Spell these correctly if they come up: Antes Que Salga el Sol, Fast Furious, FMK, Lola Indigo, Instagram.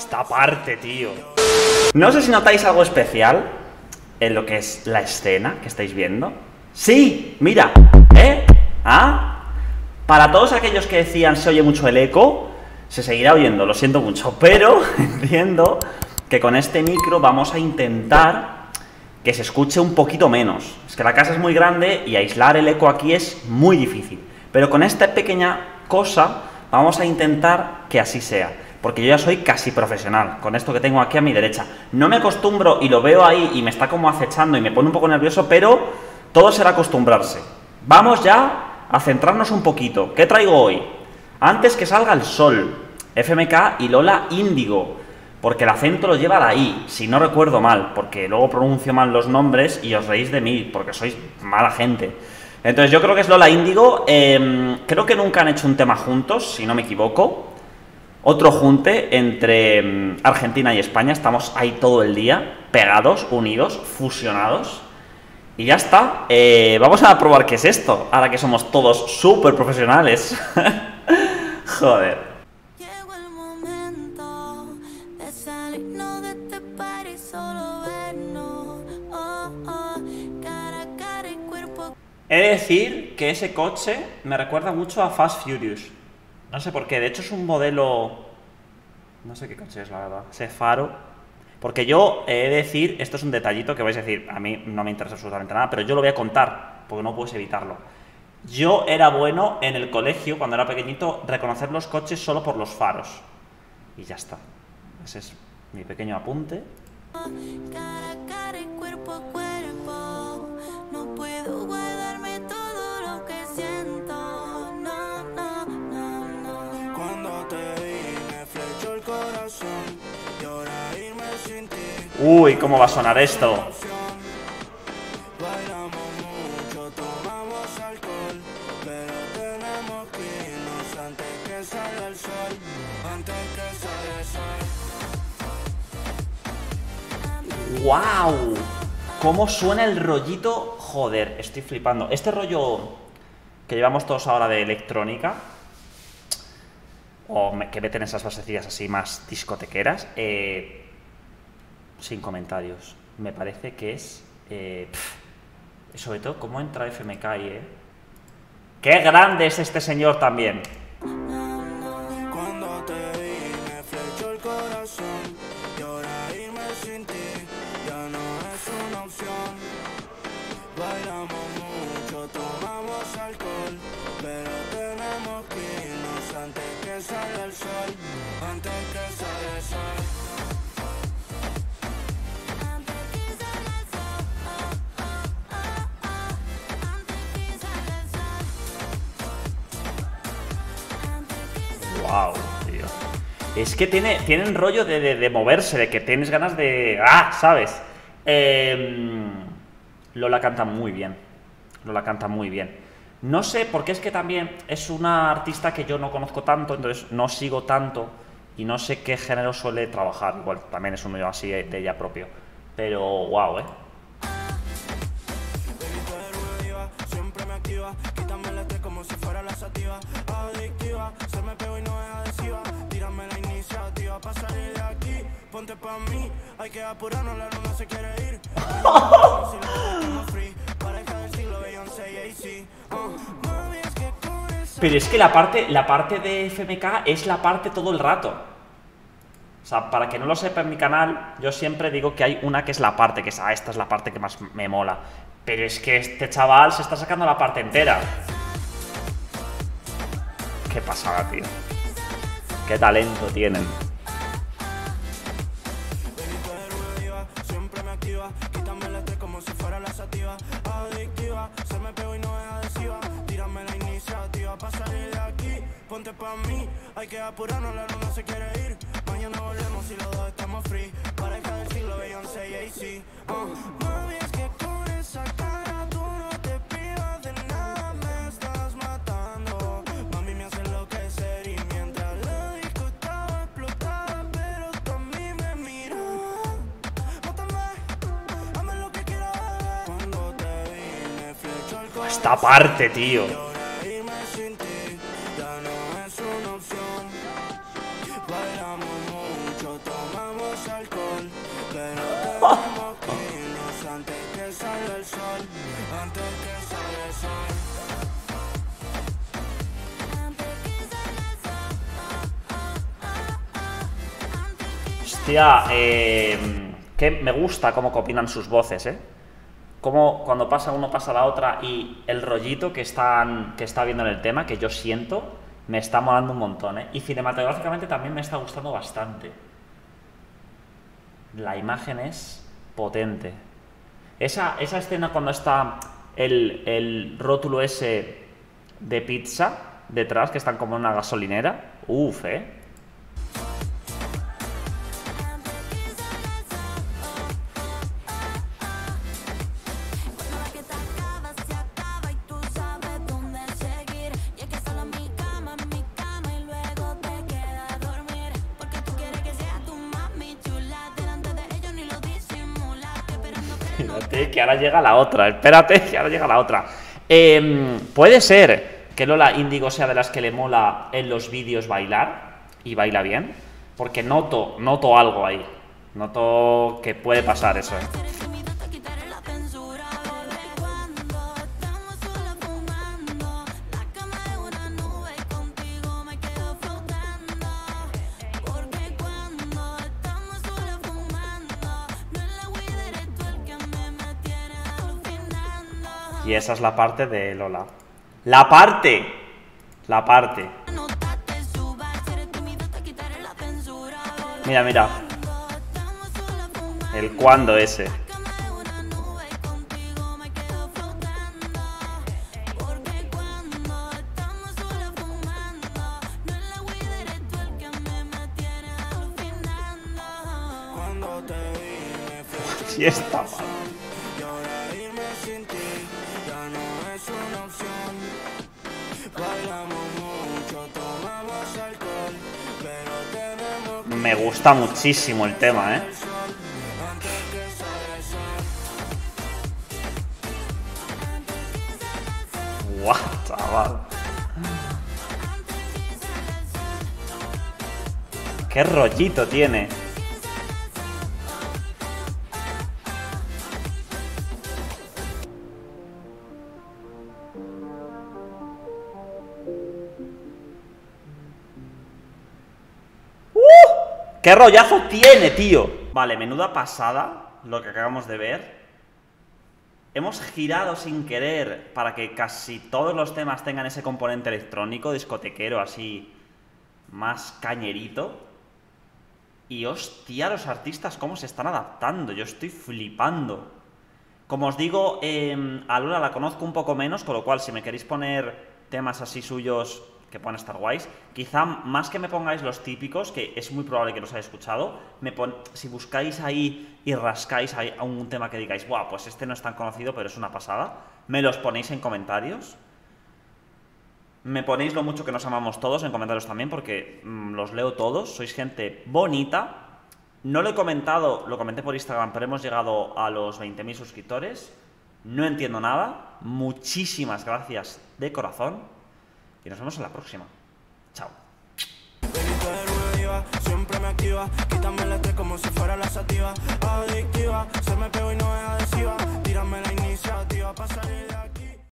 esta parte, tío. No sé si notáis algo especial en lo que es la escena que estáis viendo. Sí, mira, ¿eh? ¿Ah? Para todos aquellos que decían se oye mucho el eco, se seguirá oyendo, lo siento mucho, pero entiendo que con este micro vamos a intentar que se escuche un poquito menos. Es que la casa es muy grande y aislar el eco aquí es muy difícil. Pero con esta pequeña cosa vamos a intentar que así sea, porque yo ya soy casi profesional con esto que tengo aquí a mi derecha. No me acostumbro y lo veo ahí y me está como acechando y me pone un poco nervioso, pero todo será acostumbrarse. Vamos ya a centrarnos un poquito. ¿Qué traigo hoy? Antes que salga el sol, FMK y Lola Indigo, porque el acento lo lleva la I, si no recuerdo mal, porque luego pronuncio mal los nombres y os reís de mí, porque sois mala gente. Entonces yo creo que es Lola Indigo, creo que nunca han hecho un tema juntos, si no me equivoco. Otro junte entre Argentina y España, estamos ahí todo el día, pegados, unidos, fusionados. Y ya está, vamos a probar qué es esto, ahora que somos todos súper profesionales. Joder. Llegó el momento de salirnos de este par y solo vernos. Oh, oh, cara a cara y cuerpo. He de decir que ese coche me recuerda mucho a Fast Furious. No sé por qué, de hecho es un modelo. No sé qué coche es, la verdad. Ese faro. Porque yo he de decir, esto es un detallito que vais a decir, a mí no me interesa absolutamente nada, pero yo lo voy a contar, porque no puedes evitarlo. Yo era bueno en el colegio, cuando era pequeñito, reconocer los coches solo por los faros. Y ya está. Ese es mi pequeño apunte. Cara, cara y cuerpo a cuerpo, no puedo guardarme todo lo que siento. No, no, no, no. Cuando te vi me flechó el corazón. Uy, cómo va a sonar esto. ¡Wow! ¿Cómo suena el rollito? Joder, estoy flipando. Este rollo que llevamos todos ahora de electrónica, o que meten esas basecillas así más discotequeras, sin comentarios. Me parece que es... sobre todo, ¿cómo entra FMK ahí, eh? ¡Qué grande es este señor también! Cuando te vi me flechó el corazón, llora irme sin ti, ya no es una opción. Bailamos mucho, tomamos alcohol, pero tenemos que irnos antes que salga el sol, antes que salga el sol. Wow, tío. Es que tienen rollo de moverse, de que tienes ganas de... ¡Ah! ¿Sabes? Lola canta muy bien. Lola canta muy bien. No sé, porque es que también es una artista que yo no conozco tanto, entonces no sigo tanto y no sé qué género suele trabajar. Igual, también es un medio así de ella propio. Pero, wow, ¿eh? Pero es que la parte de FMK es la parte todo el rato. O sea, para que no lo sepa en mi canal, yo siempre digo que hay una que es la parte, que es, ah, esta es la parte que más me mola. Pero es que este chaval se está sacando la parte entera. Qué pasada, tío. Qué talento tienen. Esta parte, tío. Antes que salga el sol, antes que salga el sol, antes que salga el sol. Hostia, que me gusta cómo combinan sus voces, Como cuando pasa uno pasa la otra, y el rollito que está viendo en el tema, que yo siento, me está molando un montón, Y cinematográficamente también me está gustando bastante. La imagen es potente. Esa escena cuando está el rótulo ese de pizza detrás, que están como en una gasolinera. Uf, Espérate, que ahora llega la otra. Espérate, que ahora llega la otra. Puede ser que Lola Indigo sea de las que le mola en los vídeos bailar. Y baila bien. Porque noto algo ahí. Noto que puede pasar eso, Y esa es la parte de Lola. La parte. Mira, mira. El cuando ese. Y esta parte. Me gusta muchísimo el tema, Guau, chaval. Qué rollito tiene. ¡Qué rollazo tiene, tío! Vale, menuda pasada lo que acabamos de ver. Hemos girado sin querer para que casi todos los temas tengan ese componente electrónico, discotequero, así, más cañerito. Y hostia, los artistas cómo se están adaptando. Yo estoy flipando. Como os digo, a Lola la conozco un poco menos, con lo cual si me queréis poner temas así suyos que puedan estar guays, quizá más que me pongáis los típicos, que es muy probable que los hayáis escuchado, si buscáis ahí y rascáis ahí a un tema que digáis, ¡buah! Pues este no es tan conocido, pero es una pasada, me los ponéis en comentarios, me ponéis lo mucho que nos amamos todos en comentarios también, porque los leo todos, sois gente bonita. No lo he comentado, lo comenté por Instagram, pero hemos llegado a los 20.000 suscriptores, no entiendo nada, muchísimas gracias de corazón. Y nos vemos en la próxima. Chao. Siempre me activa, quítame la T como si fuera la sativa. Adictiva, se me pegó y no es adhesiva. Tírame la iniciativa, pásale la.